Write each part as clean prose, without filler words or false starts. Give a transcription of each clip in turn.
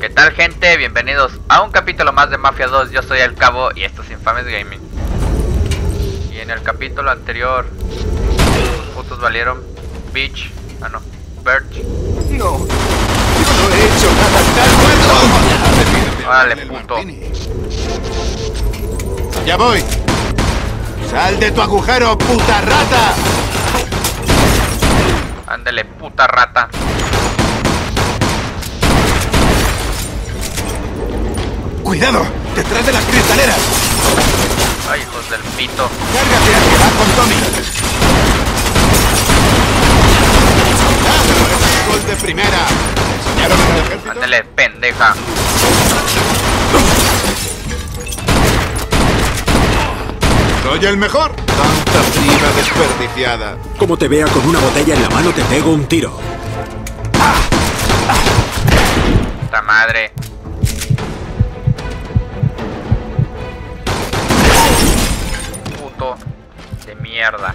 ¿Qué tal, gente? Bienvenidos a un capítulo más de Mafia 2. Yo soy el Cabo y esto es Infames Gaming. Y en el capítulo anterior, los putos valieron Beach. Ah, no, Birch. No, yo no he hecho nada, ¿estás muerto? Órale, puto. Ya voy. Sal de tu agujero, puta rata. Ándale, puta rata. ¡Cuidado! ¡Detrás de las cristaleras! ¡Ay, hijos del pito! ¡Cárgate al que va con Tommy! ¡Ah, gol de primera! ¿Enseñaron el ejército? ¡Ándale, pendeja! ¡Soy el mejor! ¡Tanta saliva desperdiciada! Como te vea con una botella en la mano, te pego un tiro. ¡Puta madre! De mierda.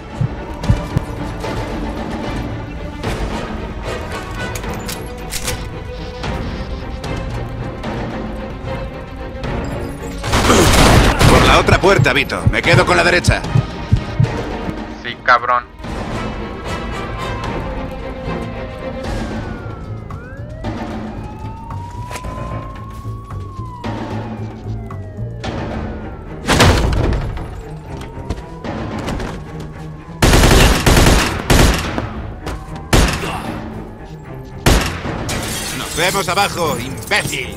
Por la otra puerta, Vito. Me quedo con la derecha. Sí, cabrón. ¡Vemos abajo, imbécil!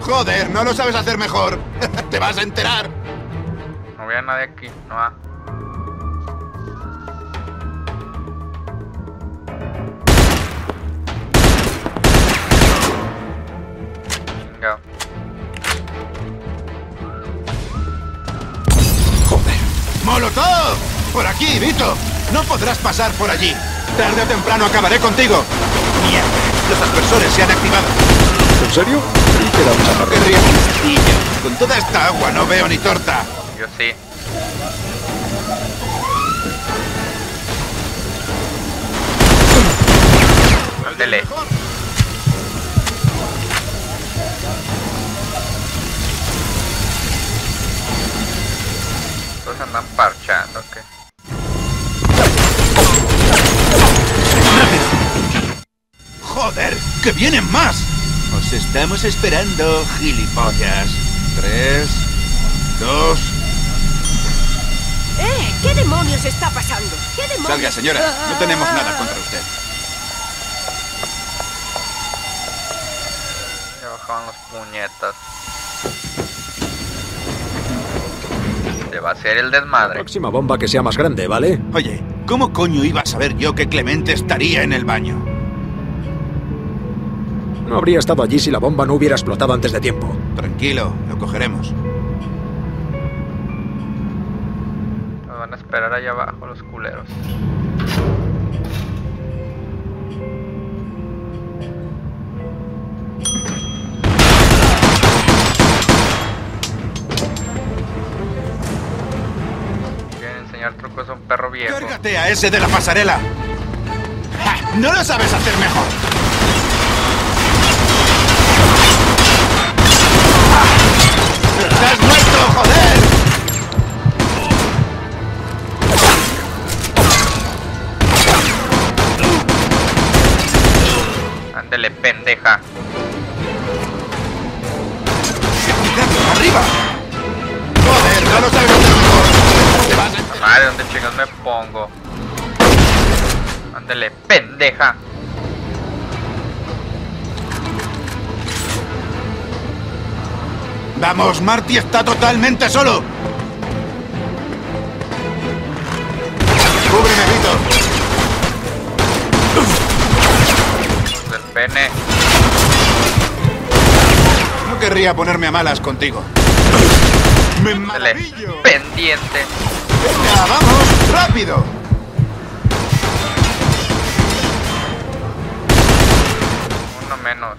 ¡Joder, no lo sabes hacer mejor! ¡Te vas a enterar! No veo a nadie aquí, no va. Venga. ¡Joder! ¡Molotov! ¡Por aquí, Vito! ¡No podrás pasar por allí! ¡Tarde o temprano acabaré contigo! ¡Mierda! Los aspersores se han activado. ¿En serio? ¿Qué da un chato? ¡Qué riesgo! Con toda esta agua no veo ni torta. Yo sí. ¡Ándele! Todos andan parchando, ¿qué? Okay. ¡Joder! ¡Que vienen más! Os estamos esperando, gilipollas. 3, 2... ¿Qué demonios está pasando? ¿Qué demonios? Salga, señora. No tenemos nada contra usted. Ya bajaban los puñetas. Se va a hacer el desmadre. La próxima bomba que sea más grande, ¿vale? Oye, ¿cómo coño iba a saber yo que Clemente estaría en el baño? No habría estado allí si la bomba no hubiera explotado antes de tiempo. Tranquilo, lo cogeremos. Nos van a esperar allá abajo los culeros. Quieren enseñar trucos a un perro viejo. ¡Cárgate a ese de la pasarela! ¡Ja! ¡No lo sabes hacer mejor! ¡Estás muerto, joder! Ándele, pendeja. ¡Arriba! ¡Joder, no lo sabes hacer mejor! Madre, ¿dónde chingas me pongo? Ándele, pendeja. ¡Vamos! ¡Marty está totalmente solo! ¡Cúbreme, Vito! ¡Del pene! No querría ponerme a malas contigo. ¡Me maravillo! ¡Pendiente! ¡Venga, vamos! ¡Rápido! Uno menos.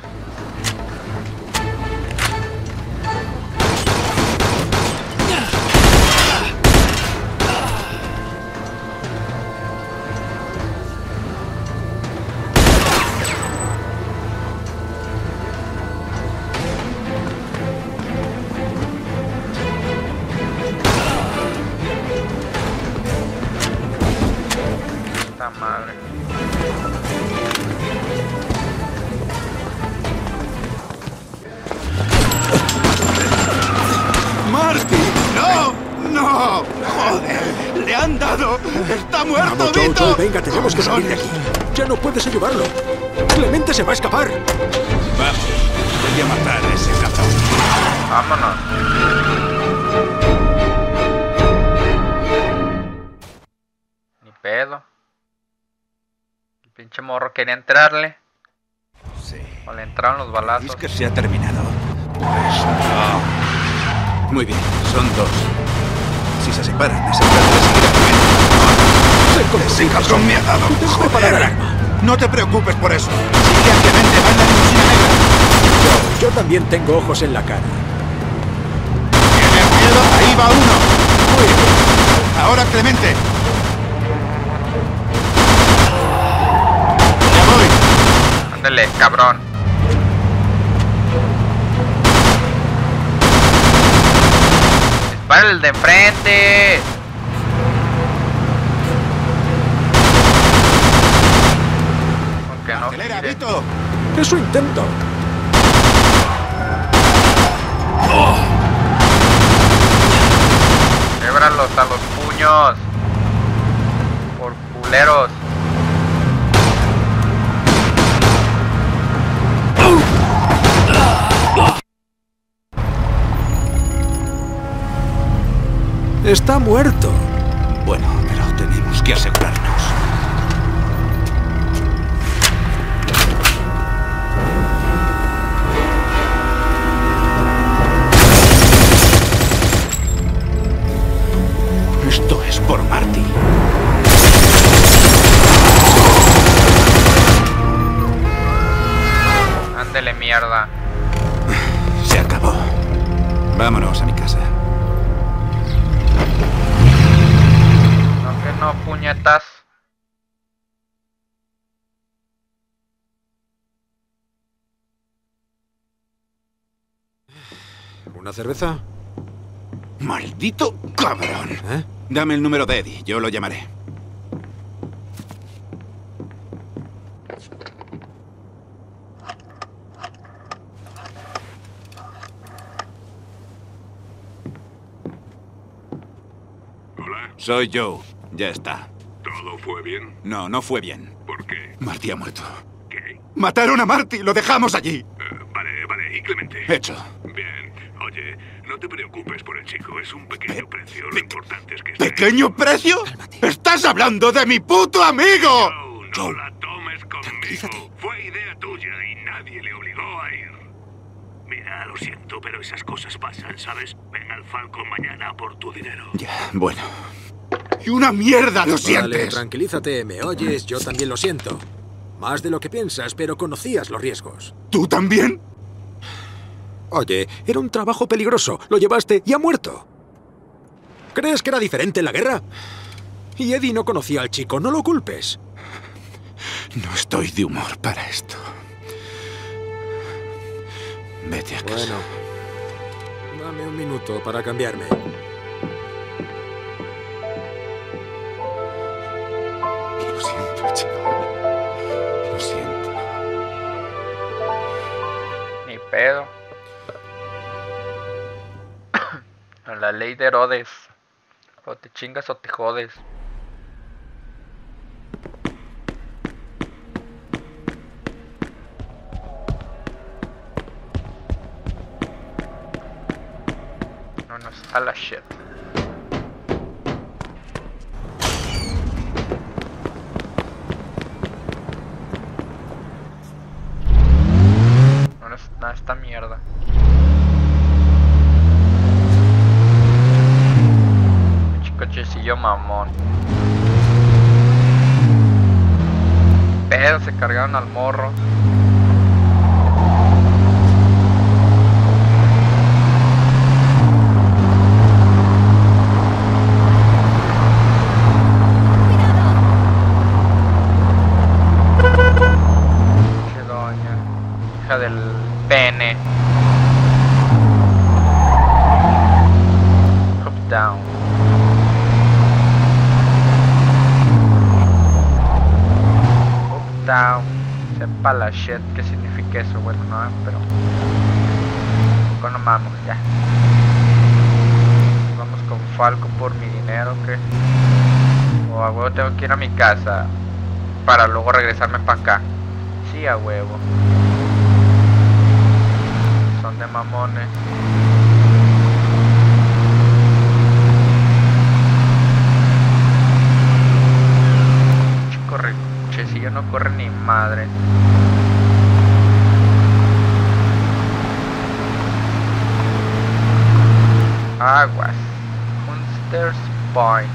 han dado! ¡Está muerto, vamos, Joe, Vito! Joe, venga, tenemos que salir de aquí. Ya no puedes ayudarlo. Clemente se va a escapar. Vamos, voy a matar a ese cazón. Vámonos. Ni pedo. El pinche morro quería entrarle. Sí. O le entraron los balazos. Es que se ha terminado. Pues no. Muy bien, son dos. Si se separan, esa parte se irá. Ese cabrón me ha dado. No te preocupes por eso. Sigue a Clemente, va en la limusina negra. Yo también tengo ojos en la cara. ¿Tienes miedo? Ahí va uno. Muy bien. Ahora Clemente. Ya voy. Ándale, cabrón. Dispara el de enfrente. ¡Acelera, Vito! ¡Es su intento! ¡Oh! ¡Québranlos a los puños! ¡Por culeros! ¡Está muerto! Bueno, pero tenemos que asegurarnos. Esto es por Marty. Ándele, mierda. Se acabó. Vámonos a mi casa. No que no, puñetas. ¿Una cerveza? ¡Maldito cabrón! ¿Eh? Dame el número de Eddie, yo lo llamaré. Hola. Soy Joe. Ya está. ¿Todo fue bien? No, no fue bien. ¿Por qué? Marty ha muerto. ¿Qué? ¡Mataron a Marty! ¡Lo dejamos allí! Vale. ¿Y Clemente? Hecho. Bien. Oye, no te preocupes por el chico, es un pequeño precio, lo importante es que... ¿Pequeño precio? Cálmate. ¡Estás hablando de mi puto amigo! No, la tomes conmigo. Fue idea tuya y nadie le obligó a ir. Mira, lo siento, pero esas cosas pasan, ¿sabes? Ven al Falcon mañana por tu dinero. Ya, bueno. ¡Y una mierda lo sientes! Vale, tranquilízate, ¿me oyes? Yo también lo siento. Más de lo que piensas, pero conocías los riesgos. ¿Tú también? Oye, era un trabajo peligroso. Lo llevaste y ha muerto. ¿Crees que era diferente en la guerra? Y Eddie no conocía al chico. No lo culpes. No estoy de humor para esto. Vete a casa. Bueno, dame un minuto para cambiarme. Lo siento, chaval. Lo siento. Ni pedo. La ley de Herodes. O te chingas o te jodes. No nos da la shit. No nos da esta mierda. Cochecillo mamón. Pero se cargaron al morro. Qué doña, hija del pene. Up down. Down, sepa la shit que significa eso, bueno, no, pero no mames, ya vamos con Falco por mi dinero, que huevo, a huevo tengo que ir a mi casa para luego regresarme para acá. Sí, a huevo. Son de mamones. Corre, che, si yo no corre ni madre. Aguas. Hunter's Point.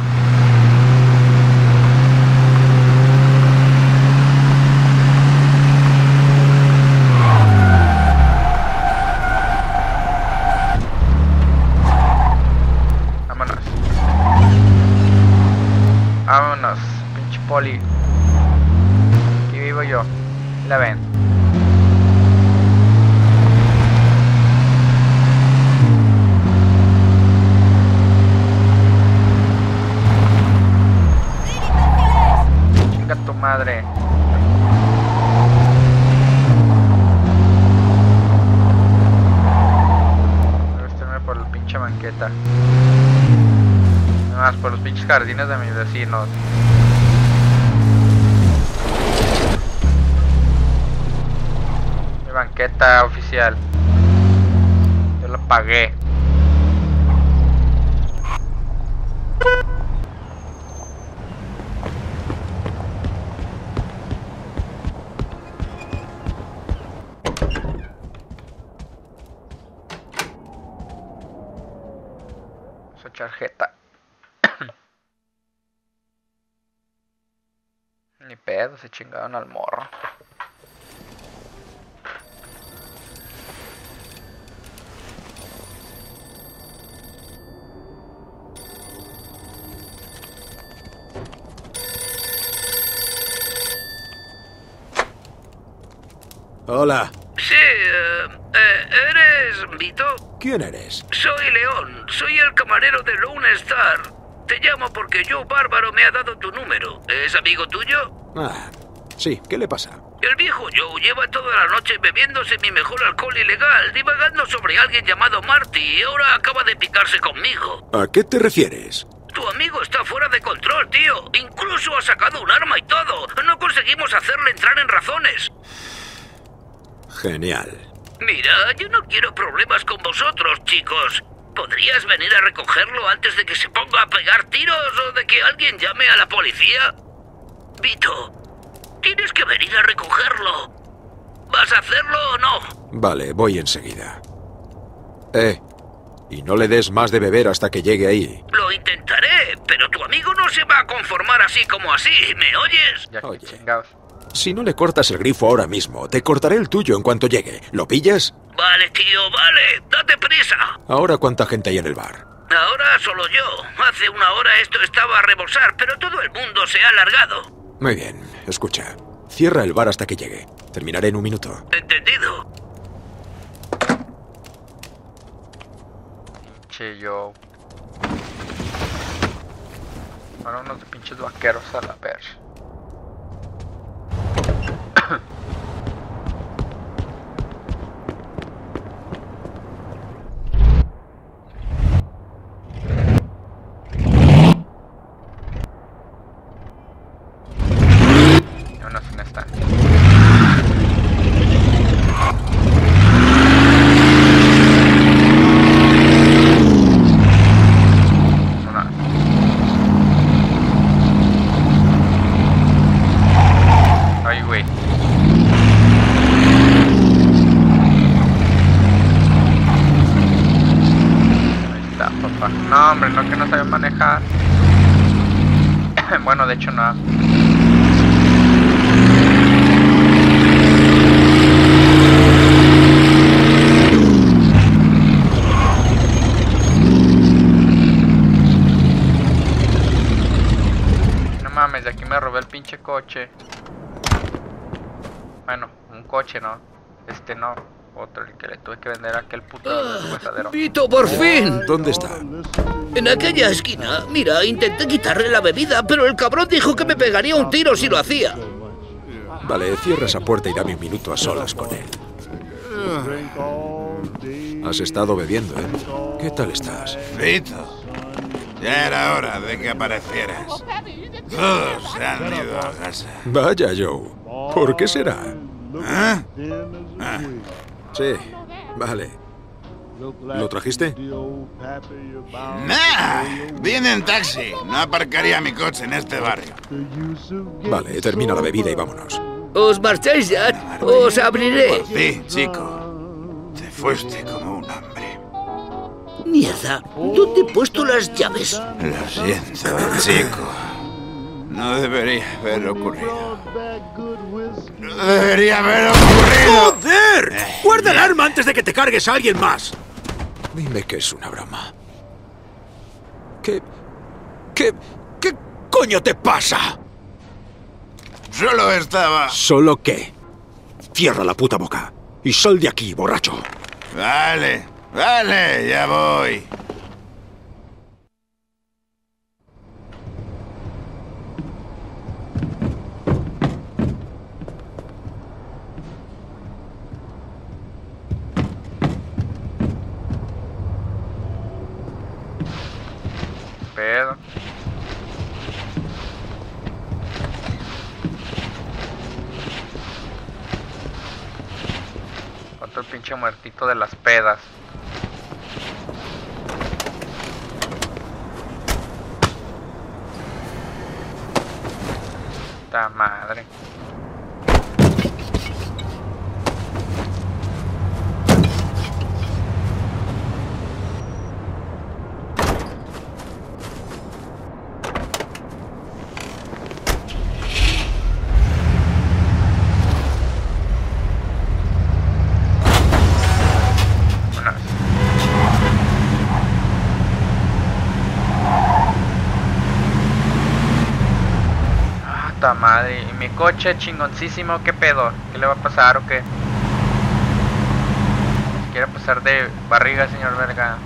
Vámonos. Vámonos, pinche poli. Aquí vivo yo. La ven. Madre, voy a estarme por la pinche banqueta, nada más por los pinches jardines de mis vecinos. Mi banqueta oficial, yo la pagué. Tarjeta. Ni pedo, se chingaron al morro. Hola. Sí, ¿eres Vito? ¿Quién eres? Soy León, soy el camarero de Lone Star. Te llamo porque Joe Bárbaro me ha dado tu número. ¿Es amigo tuyo? Ah, sí, ¿qué le pasa? El viejo Joe lleva toda la noche bebiéndose mi mejor alcohol ilegal, divagando sobre alguien llamado Marty y ahora acaba de picarse conmigo. ¿A qué te refieres? Tu amigo está fuera de control, tío. Incluso ha sacado un arma y todo. No conseguimos hacerle entrar en razones. Genial. Mira, yo no quiero problemas con vosotros, chicos. ¿Podrías venir a recogerlo antes de que se ponga a pegar tiros o de que alguien llame a la policía? Vito, tienes que venir a recogerlo. ¿Vas a hacerlo o no? Vale, voy enseguida. Y no le des más de beber hasta que llegue ahí. Lo intentaré, pero tu amigo no se va a conformar así como así, ¿me oyes? Oye, chingados. Si no le cortas el grifo ahora mismo, te cortaré el tuyo en cuanto llegue. ¿Lo pillas? Vale, tío, vale. Date prisa. ¿Ahora cuánta gente hay en el bar? Ahora solo yo. Hace una hora esto estaba a rebosar, pero todo el mundo se ha alargado. Muy bien. Escucha. Cierra el bar hasta que llegue. Terminaré en un minuto. Entendido. Pinche yo. Ahora unos pinches vaqueros a la perra. Bueno, de hecho no. No mames, de aquí me robé el pinche coche. Bueno, un coche no. Este no. Otro, el que le tuve que vender a aquel puto desguazadero. ¡Vito, por fin! ¿Dónde está? En aquella esquina. Mira, intenté quitarle la bebida, pero el cabrón dijo que me pegaría un tiro si lo hacía. Vale, cierra esa puerta y dame un minuto a solas con él. Has estado bebiendo, ¿eh? ¿Qué tal estás? Vito, ya era hora de que aparecieras. Se han ido a casa. Vaya, Joe. ¿Por qué será? ¿Ah? Ah. Sí, vale. ¿Lo trajiste? ¡Nah! Vine en taxi. No aparcaría mi coche en este barrio. Vale, termina la bebida y vámonos. ¿Os marcháis ya? ¡Os abriré! Por ti, chico. Te fuiste como un hombre. Mierda, ¿dónde he puesto las llaves? Lo siento, chico. No debería haber ocurrido. ¡No debería haber ocurrido! ¡Joder! ¡Guarda el arma antes de que te cargues a alguien más! Dime que es una broma. ¿Qué coño te pasa? Solo estaba... ¿Solo qué? Cierra la puta boca y sal de aquí, borracho. Vale, vale, ya voy. Pedro. Otro pinche muertito de las pedas. Puta madre. Madre, y mi coche chingoncísimo, ¿qué pedo? ¿Qué le va a pasar o qué? Quiere pasar de barriga, señor verga.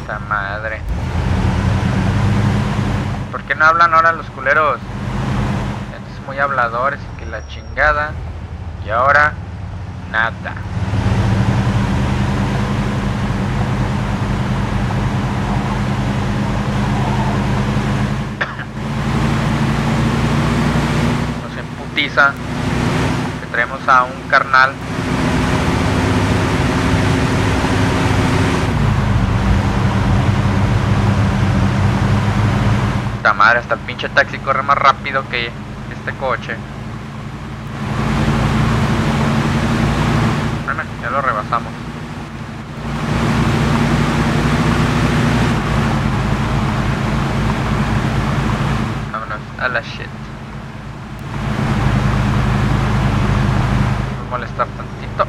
Esta madre. ¿Por qué no hablan ahora los culeros? Antes muy habladores y que la chingada. Y ahora, nada. Que traemos a un carnal puta madre, hasta el pinche taxi corre más rápido que este coche. Bueno, ya lo rebasamos. Vámonos a la shit. Molestar tantito,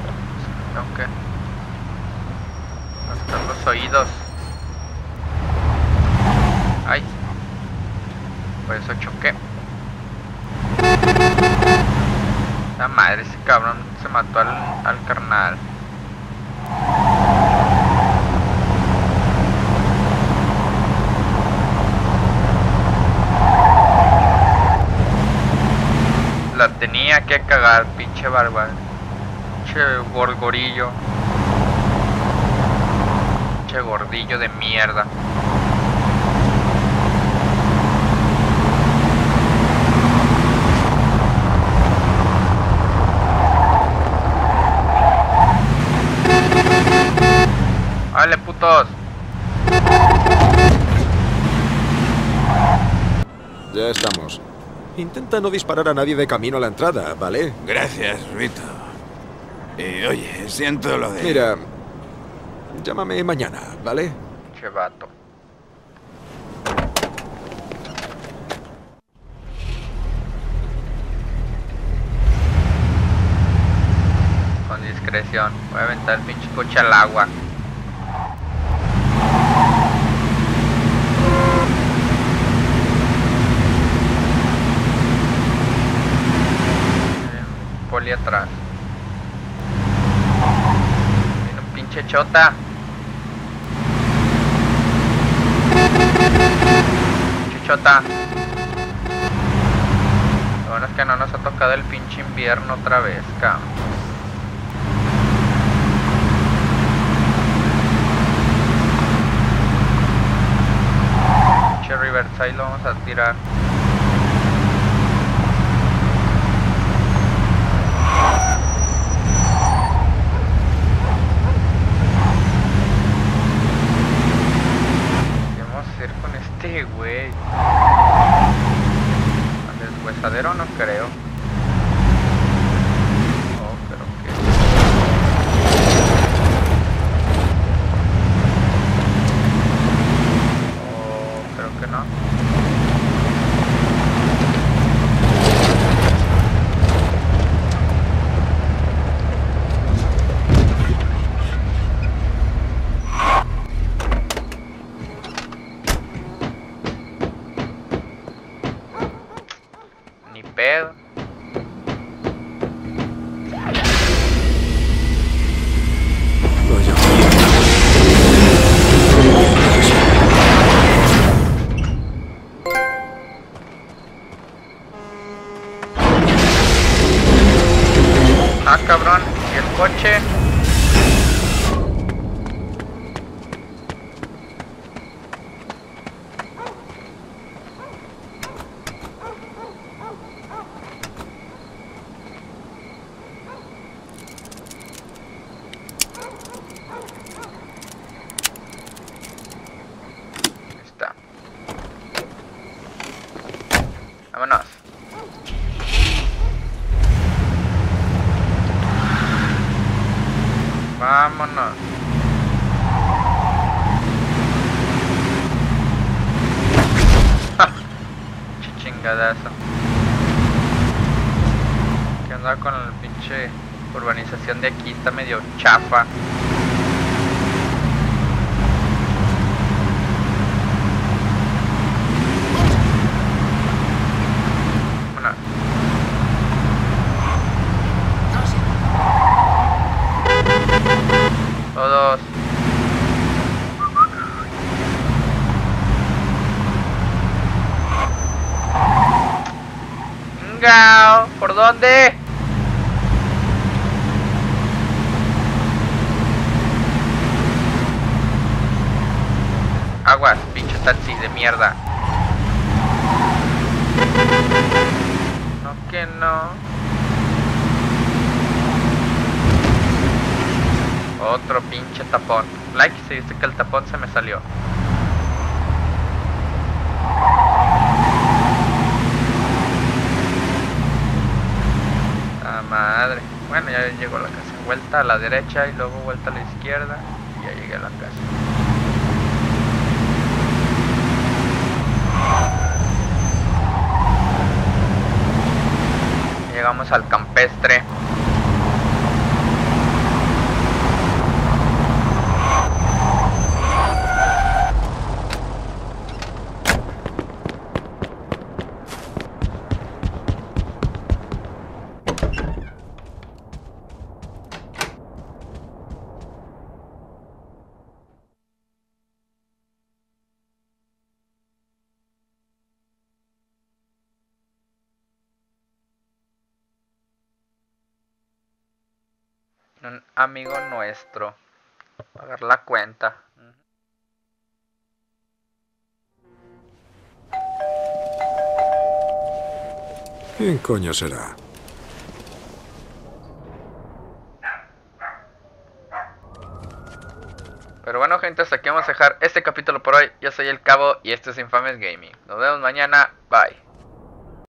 aunque hasta los oídos. Ay, por eso choqué. La madre, ese cabrón se mató al carnal. La tenía que cagar, pinche bárbaro. Gorgorillo, che gordillo de mierda. Vale, putos. Ya estamos. Intenta no disparar a nadie de camino a la entrada, ¿vale? Gracias, Vito. Y oye, siento lo de... Mira, llámame mañana, ¿vale? Che vato. Con discreción, voy a aventar el pinche coche al agua. Poli atrás. Chota, chichota. Lo bueno es que no nos ha tocado el pinche invierno otra vez, cabrón. reversa y lo vamos a tirar. ¿Qué vamos a hacer con este güey? ¿Al deshuesadero? No creo. De aquí está medio chafa. Otro pinche tapón. Like se dice que el tapón se me salió. La madre. Bueno, ya llego a la casa. Vuelta a la derecha y luego vuelta a la izquierda. Y ya llegué a la casa. Llegamos al campestre. Un amigo nuestro. Pagar la cuenta. ¿Quién coño será? Pero bueno, gente, hasta aquí vamos a dejar este capítulo por hoy. Yo soy el Cabo y este es Infames Gaming. Nos vemos mañana. Bye.